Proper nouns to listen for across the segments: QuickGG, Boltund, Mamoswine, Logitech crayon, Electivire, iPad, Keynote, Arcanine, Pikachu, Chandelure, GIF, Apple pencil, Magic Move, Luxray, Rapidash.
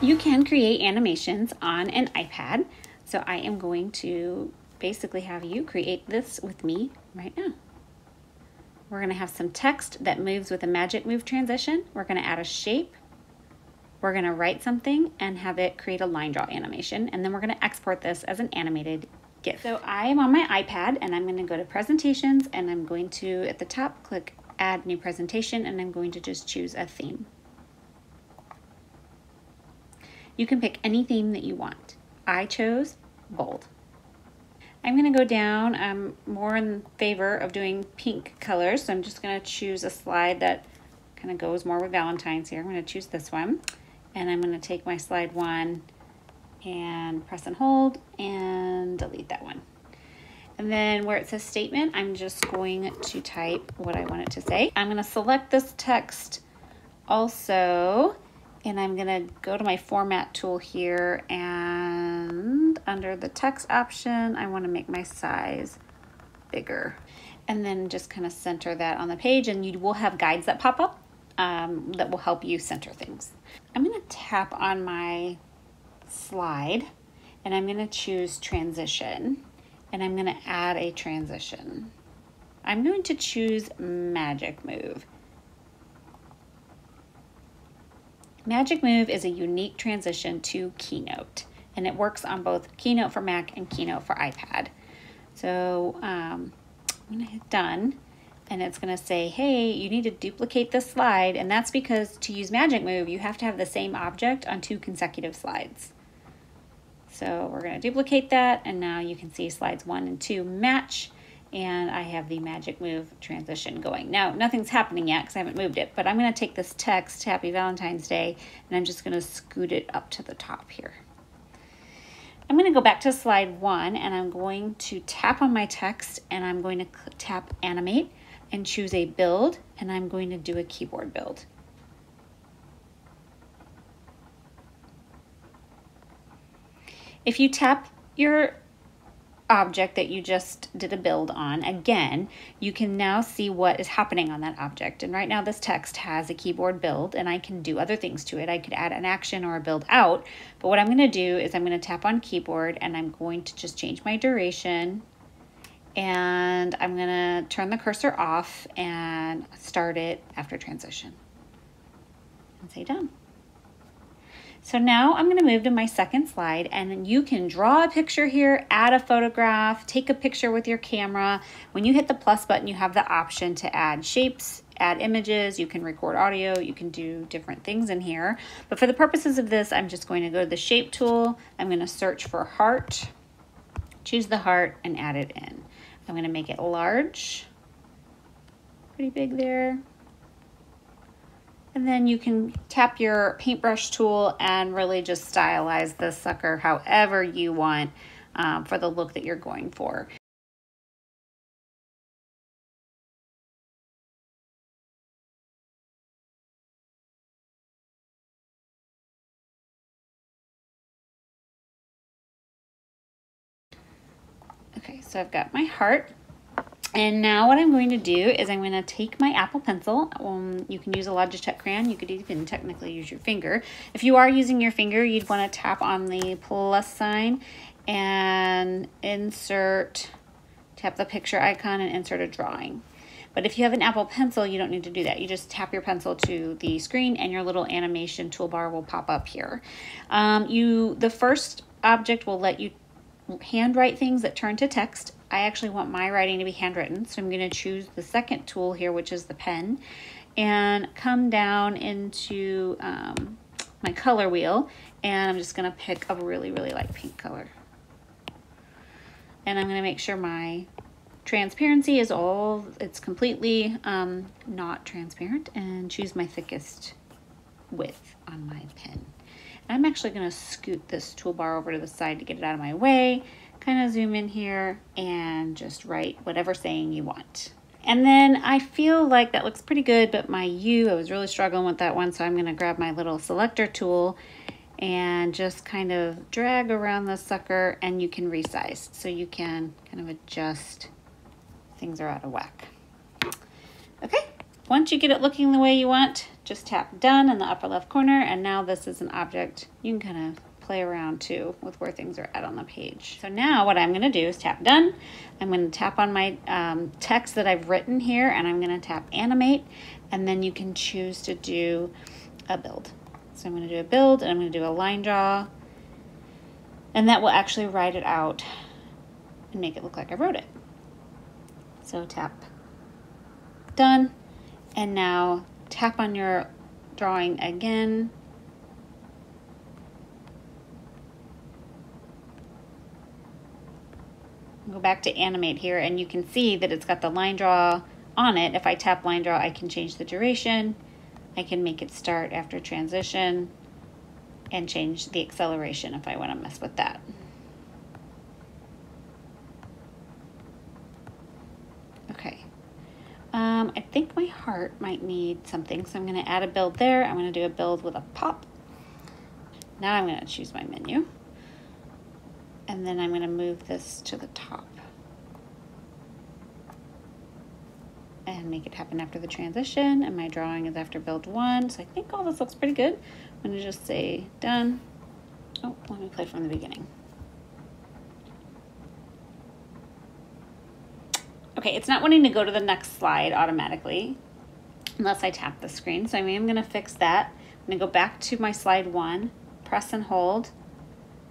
You can create animations on an iPad. So I am going to basically have you create this with me right now. We're going to have some text that moves with a magic move transition. We're going to add a shape. We're going to write something and have it create a line draw animation. And then we're going to export this as an animated GIF. So I am on my iPad and I'm going to go to presentations, and I'm going to, at the top, click add new presentation, and I'm going to just choose a theme. You can pick any theme that you want. I chose bold. I'm gonna go down, I'm more in favor of doing pink colors, so I'm just gonna choose a slide that kind of goes more with Valentine's here. I'm gonna choose this one, and I'm gonna take my slide one and press and hold and delete that one. And then where it says statement, I'm just going to type what I want it to say. I'm gonna select this text also, and I'm gonna go to my format tool here, and under the text option, I wanna make my size bigger. And then just kind of center that on the page, and you will have guides that pop up that will help you center things. I'm gonna tap on my slide, and I'm gonna choose transition, and I'm gonna add a transition. I'm going to choose Magic Move. Magic Move is a unique transition to Keynote, and it works on both Keynote for Mac and Keynote for iPad. So I'm gonna hit done, and it's gonna say, hey, you need to duplicate this slide, and that's because to use Magic Move, you have to have the same object on two consecutive slides. So we're gonna duplicate that, and now you can see slides 1 and 2 match, and I have the Magic Move transition going. Now, nothing's happening yet because I haven't moved it, but I'm gonna take this text, Happy Valentine's Day, and I'm just gonna scoot it up to the top here. I'm gonna go back to slide 1, and I'm going to tap on my text, and I'm going to tap animate and choose a build, and I'm going to do a keyboard build. If you tap your object that you just did a build on again, you can now see what is happening on that object. And right now this text has a keyboard build, and I can do other things to it. I could add an action or a build out, but what I'm going to do is I'm going to tap on keyboard, and I'm going to just change my duration, and I'm going to turn the cursor off and start it after transition and say done. So now I'm gonna move to my second slide, and you can draw a picture here, add a photograph, take a picture with your camera. When you hit the plus button, you have the option to add shapes, add images, you can record audio, you can do different things in here. But for the purposes of this, I'm just going to go to the shape tool, I'm gonna search for heart, choose the heart and add it in. I'm gonna make it large, pretty big there. And then you can tap your paintbrush tool and really just stylize this sucker however you want for the look that you're going for. Okay, so I've got my heart. And now what I'm going to do is I'm going to take my Apple pencil. You can use a Logitech crayon. You could even technically use your finger. If you are using your finger, you'd want to tap on the plus sign and insert, tap the picture icon and insert a drawing. But if you have an Apple pencil, you don't need to do that. You just tap your pencil to the screen and your little animation toolbar will pop up here. The first object will let you handwrite things that turn to text. I actually want my writing to be handwritten, so I'm going to choose the second tool here, which is the pen, and come down into my color wheel, and I'm just going to pick a really, really light pink color. And I'm going to make sure my transparency is all, it's completely not transparent, and choose my thickest width on my pen. I'm actually going to scoot this toolbar over to the side to get it out of my way, kind of zoom in here and just write whatever saying you want. And then I feel like that looks pretty good, but my U, I was really struggling with that one, so I'm going to grab my little selector tool and just kind of drag around the sucker, and you can resize. So you can kind of adjust, things are out of whack. Okay, Once you get it looking the way you want, just tap done in the upper left corner, and now this is an object you can kind of play around too with where things are at on the page. So now what I'm gonna do is tap done. I'm gonna tap on my text that I've written here, and I'm gonna tap animate, and then you can choose to do a build. So I'm gonna do a build, and I'm gonna do a line draw, and that will actually write it out and make it look like I wrote it. So tap done, and now tap on your drawing again. Go back to animate here, and you can see that it's got the line draw on it. If I tap line draw, I can change the duration. I can make it start after transition and change the acceleration if I want to mess with that. Okay, I think my heart might need something, so I'm going to add a build there. I'm going to do a build with a pop. Now I'm going to choose my menu. And then I'm going to move this to the top and make it happen after the transition. And my drawing is after build one. So I think all this looks pretty good. I'm going to just say done. Oh, let me play from the beginning. Okay, it's not wanting to go to the next slide automatically unless I tap the screen. So I am going to fix that. I'm going to go back to my slide one, press and hold.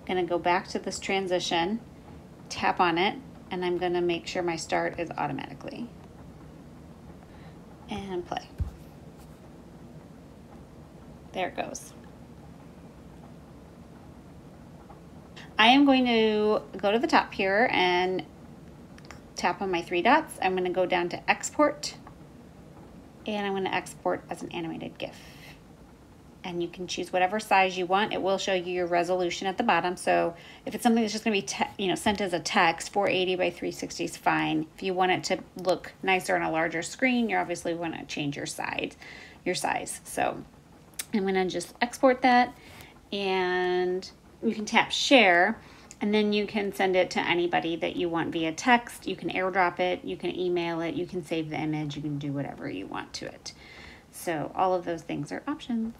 Gonna go back to this transition, tap on it, and I'm gonna make sure my start is automatically. And play. There it goes. I am going to go to the top here and tap on my three dots. I'm gonna go down to export, and I'm gonna export as an animated GIF. And you can choose whatever size you want. It will show you your resolution at the bottom. So if it's something that's just gonna be sent as a text, 480 by 360 is fine. If you want it to look nicer on a larger screen, you obviously wanna change your size. So I'm gonna just export that, and you can tap share, and then you can send it to anybody that you want via text. You can airdrop it, you can email it, you can save the image, you can do whatever you want to it. So all of those things are options.